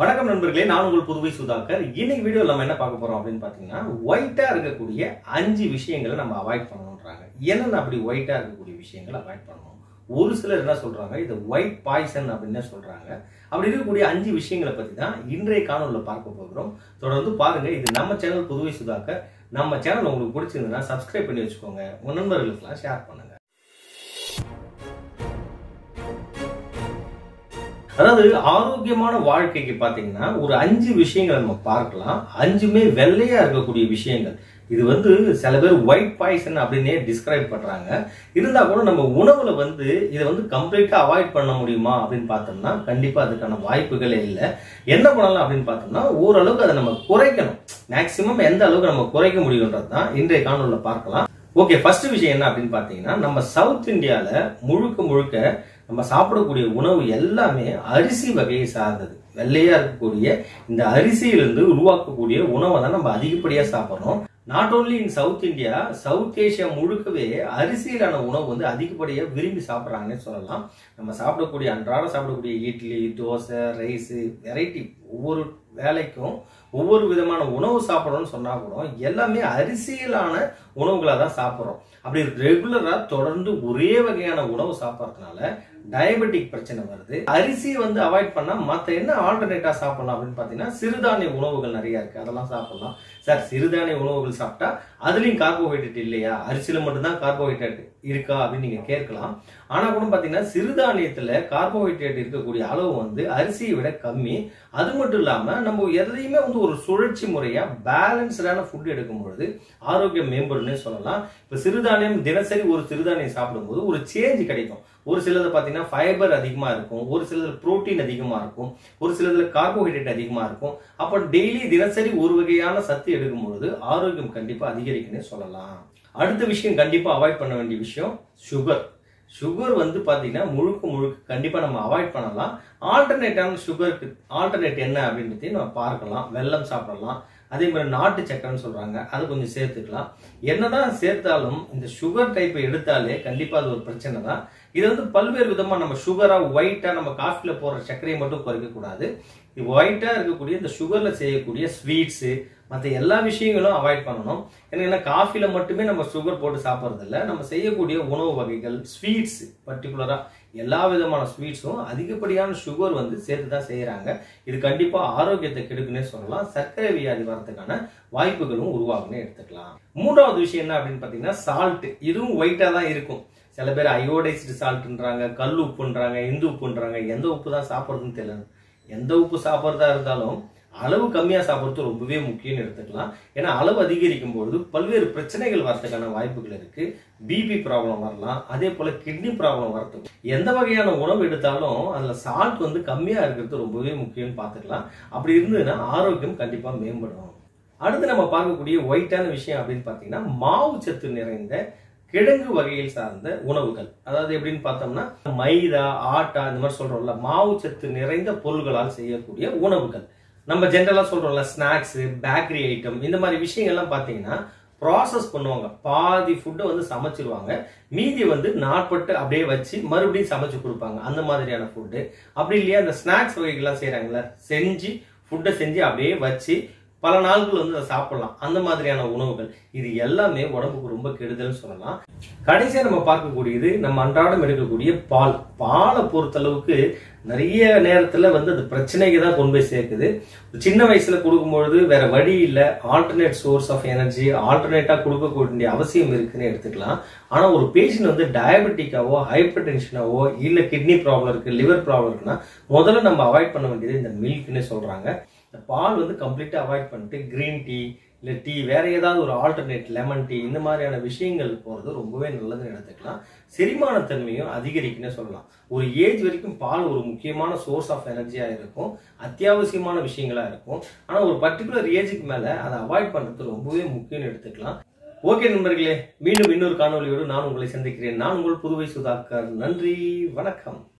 வணக்கம் நண்பர்களே, நான் உங்கள் புதுவை சுதாகர். இன்னைக்கு வீடியோல நம்ம என்ன பார்க்க போறோம் அப்படின்னு பாத்தீங்கன்னா, ஒயிட்டா இருக்கக்கூடிய 5 விஷயங்களை நம்ம அவாய்ட் பண்ணணும்ன்றாங்க. என்னென்ன அப்படி ஒயிட்டா இருக்கக்கூடிய விஷயங்களை அவாய்ட் பண்ணணும்? ஒரு சிலர் என்ன சொல்றாங்க, இது ஒயிட் பாய்சன் அப்படின்னு சொல்றாங்க. அப்படி இருக்கக்கூடிய 5 விஷயங்களை பத்தி தான் இன்றைய காணொலியில பார்க்க போகிறோம். தொடர்ந்து பாருங்க. இது நம்ம சேனல் புதுவை சுதாகர். நம்ம சேனல் உங்களுக்கு பிடிச்சிருந்ததுன்னா சப்ஸ்கிரைப் பண்ணி வச்சுக்கோங்க, உங்க நண்பர்களுக்கெல்லாம் ஷேர் பண்ணுங்க. அதாவது ஆரோக்கியமான வாழ்க்கைக்கு பாத்தீங்கன்னா ஒரு 5 விஷயங்களை நம்ம பார்க்கலாம். 5மே வெள்ளையா இருக்கக்கூடிய விஷயங்கள். இது வந்து சில பேர் ஒயிட் பாய்சன் அப்படின்னே டிஸ்கிரைப் பண்றாங்க. இருந்தா கூட நம்ம உணவுல வந்து இதை வந்து கம்ப்ளீட்டா அவாய்ட் பண்ண முடியுமா அப்படின்னு பார்த்தோம்னா கண்டிப்பா அதுக்கான வாய்ப்புகளே இல்லை. என்ன பண்ணலாம் அப்படின்னு பார்த்தோம்னா ஓரளவுக்கு அதை நம்ம குறைக்கணும். மேக்சிமம் எந்த அளவுக்கு நம்ம குறைக்க முடியும்ன்றதுதான் இன்றைய காணொலியில பார்க்கலாம். ஓகே, ஃபர்ஸ்ட் விஷயம் என்ன அப்படின்னு பாத்தீங்கன்னா, நம்ம சவுத் இந்தியால முழுக்க நம்ம சாப்பிடக்கூடிய உணவு எல்லாமே அரிசி வகையை சார்ந்தது. வெள்ளையா இருக்கக்கூடிய இந்த அரிசியிலிருந்து உருவாக்கக்கூடிய உணவை தான் நம்ம அதிகப்படியா சாப்பிட்றோம். Not only in South India, South Asia முழுக்கவே அரிசியிலான உணவு வந்து அதிகப்படியா விரும்பி சாப்பிட்றாங்கன்னு சொல்லலாம். நம்ம சாப்பிடக்கூடிய அன்றாடம் சாப்பிடக்கூடிய இட்லி, தோசை, ரைஸ், வெரைட்டி ஒவ்வொரு வேலைக்கும் ஒவ்வொரு விதமான உணவு சாப்பிட்றோம்னு சொன்னா கூட எல்லாமே அரிசியிலான உணவுகளாக தான் சாப்பிட்றோம். அப்படி ரெகுலராக தொடர்ந்து ஒரே வகையான உணவு சாப்பிட்றதுனால டயபெட்டிக் பிரச்சனை வருது. அரிசியை வந்து அவாய்ட் பண்ணால் மற்ற என்ன ஆல்டர்னேட்டாக சாப்பிடலாம் அப்படின்னு பார்த்தீங்கன்னா, சிறுதானிய உணவுகள் நிறையா இருக்குது, அதெல்லாம் சாப்பிடலாம். சார், சிறுதானிய உணவுகள் சாப்பிட்டா அதுலேயும் கார்போஹைட்ரேட் இல்லையா, அரிசியில் மட்டும்தான் கார்போஹைட்ரேட் இருக்கா அப்படின்னு நீங்கள் கேட்கலாம். ஆனால் கூட பார்த்தீங்கன்னா சிறுதானியத்தில் கார்போஹைட்ரேட் இருக்கக்கூடிய அளவு வந்து அரிசியை விட கம்மி. அது மட்டும் இல்லாமல் நம்ம எதையுமே வந்து ஒரு சுழற்சி முறையாக பேலன்ஸ்டான ஃபுட் எடுக்கும்பொழுது ஆரோக்கியம் மேம்படும்னு சொல்லலாம். இப்போ சிறுதானியம் தினசரி ஒரு சிறுதானியம் சாப்பிடும்போது ஒரு சேஞ்ச் கிடைக்கும். ஒரு சிலது பார்த்தீங்கன்னா ஃபைபர் அதிகமாக இருக்கும், ஒரு சிலது புரோட்டீன் அதிகமாக இருக்கும், ஒரு சிலதுல கார்போஹைட்ரேட் அதிகமாக இருக்கும். அப்போ டெய்லி தினசரி ஒரு வகையான சத்து எடுக்கும்பொழுது ஆரோக்கியம் கண்டிப்பாக அதிகரிக்குன்னு சொல்லலாம். அடுத்த விஷயம் கண்டிப்பாக அவாய்ட் பண்ண வேண்டிய விஷயம் சுகர். சுகர் வந்து பார்த்தீங்கன்னா முழுக்க கண்டிப்பாக நம்ம அவாய்ட் பண்ணலாம். ஆல்டர்னேட்டான சுகருக்கு ஆல்டர்னேட் என்ன அப்படின்றத நம்ம பார்க்கலாம். வெல்லம் சாப்பிடலாம், அதே மாதிரி நாட்டு சக்கரைன்னு சொல்றாங்க, அது கொஞ்சம் சேர்த்துக்கலாம். என்னதான் சேர்த்தாலும் இந்த சுகர் டைப்பை எடுத்தாலே கண்டிப்பாக அது ஒரு பிரச்சனை தான். இது வந்து பல்வேறு விதமாக நம்ம சுகரா ஒயிட்டா நம்ம காஃபில போடுற சர்க்கரையை மட்டும் குறைக்கக்கூடாது. ஒயிட்டா இருக்கக்கூடிய இந்த சுகர்ல செய்யக்கூடிய ஸ்வீட்ஸு மற்ற எல்லா விஷயங்களும் அவாய்ட் பண்ணணும். ஏன்னா காஃபில மட்டுமே நம்ம சுகர் போட்டு சாப்பிட்றது இல்லை. நம்ம செய்யக்கூடிய உணவு வகைகள், ஸ்வீட்ஸ் பர்டிகுலரா எல்லா விதமான ஸ்வீட்ஸும் அதிகப்படியான சுகர் வந்து சேர்த்து தான் செய்யறாங்க. இது கண்டிப்பா ஆரோக்கியத்தை கெடுக்குன்னே சொல்லலாம். சர்க்கரை வியாதி வரதுக்கான வாய்ப்புகளும் உருவாகுன்னு எடுத்துக்கலாம். மூன்றாவது விஷயம் என்ன அப்படின்னு பாத்தீங்கன்னா, சால்ட். இதுவும் ஒயிட்டா தான் இருக்கும். சில பேர் அயோடைஸ்டு சால்ட்ன்றாங்க, கல் உப்புன்றாங்க, இந்து உப்புன்றாங்க. எந்த உப்பு தான் சாப்பிட்றதுன்னு தெரியல. எந்த உப்பு சாப்பிட்றதா இருந்தாலும் அளவு கம்மியாக சாப்பிட்றது ரொம்பவே முக்கியம்னு எடுத்துக்கலாம். ஏன்னா அளவு அதிகரிக்கும் பொழுது பல்வேறு பிரச்சனைகள் வரதுக்கான வாய்ப்புகள் இருக்கு. பிபி ப்ராப்ளம் வரலாம், அதே போல கிட்னி ப்ராப்ளம் வரதுக்கு எந்த வகையான உணவு எடுத்தாலும் அதில் சால்ட் வந்து கம்மியாக இருக்கிறது ரொம்பவே முக்கியம்னு பார்த்துக்கலாம். அப்படி இருந்ததுன்னா ஆரோக்கியம் கண்டிப்பாக மேம்படும். அடுத்து நம்ம பார்க்கக்கூடிய ஒயிட்டான விஷயம் அப்படின்னு பார்த்தீங்கன்னா, மாவு சத்து நிறைந்த கிழங்கு வகையில் சார்ந்த உணவுகள். அதாவது எப்படின்னு பார்த்தோம்னா, மைதா, ஆட்டா, இந்த மாதிரி சொல்றோம்ல, மாவு சத்து நிறைந்த பொருள்களால் செய்யக்கூடிய உணவுகள். நம்ம ஜென்ரலாக சொல்றோம்ல, ஸ்நாக்ஸ், பேக்கரி ஐட்டம், இந்த மாதிரி விஷயங்கள்லாம் பார்த்தீங்கன்னா ப்ராசஸ் பண்ணுவாங்க. பாதி ஃபுட்டை வந்து சமைச்சிருவாங்க, மீதி வந்து நாட்பட்டு அப்படியே வச்சு மறுபடியும் சமைச்சு கொடுப்பாங்க. அந்த மாதிரியான ஃபுட்டு. அப்படி இல்லையா அந்த ஸ்நாக்ஸ் வகைகள்லாம் செய்கிறாங்களே, செஞ்சு ஃபுட்டை செஞ்சு அப்படியே வச்சு பல நாள்கள் வந்து அதை சாப்பிடலாம். அந்த மாதிரியான உணவுகள் இது எல்லாமே உடம்புக்கு ரொம்ப கெடுதல்னு சொல்லலாம். கடைசியா நம்ம பார்க்கக்கூடியது நம்ம அன்றாடம் எடுக்கக்கூடிய பால். பாலை பொறுத்தளவுக்கு நிறைய நேரத்துல வந்து அது பிரச்சனைக்கு தான் கொண்டு போய் சேர்க்குது. சின்ன வயசுல கொடுக்கும்பொழுது வேற வழி இல்லை, ஆல்டர்னேட் சோர்ஸ் ஆஃப் எனர்ஜி ஆல்டர்னேட்டா கொடுக்கக்கூடிய அவசியம் இருக்குன்னு எடுத்துக்கலாம். ஆனா ஒரு பேஷண்ட் வந்து டயபெட்டிக்காவோ, ஹைப்பர் டென்ஷனாவோ, இல்ல கிட்னி ப்ராப்ளம் இருக்கு, லிவர் ப்ராப்ளம் இருக்குன்னா முதல்ல நம்ம அவாய்ட் பண்ண வேண்டியது இந்த மில்க்னே சொல்றாங்க. பால் வந்து கம்ப்ளீட்டா அவாய்ட் பண்ணிட்டு கிரீன் டீ இல்ல டீ வேற ஏதாவது ஒரு ஆல்டர்னேட், லெமன் டீ, இந்த மாதிரியான விஷயங்கள் போறது ரொம்பவே நல்லதுன்னு எடுத்துக்கலாம். செரிமான தன்மையும் அதிகரிக்குன்னு சொல்லலாம். ஒரு ஏஜ் வரைக்கும் பால் ஒரு முக்கியமான சோர்ஸ் ஆஃப் எனர்ஜியா இருக்கும், அத்தியாவசியமான விஷயங்களா இருக்கும். ஆனா ஒரு பர்டிகுலர் ஏஜுக்கு மேல அதை அவாய்ட் பண்றது ரொம்பவே முக்கியம்னு எடுத்துக்கலாம். ஓகே நண்பர்களே, மீண்டும் இன்னொரு காணொலியோடு நான் உங்களை சந்திக்கிறேன். நான் உங்கள் புதுவை சுதாகர். நன்றி, வணக்கம்.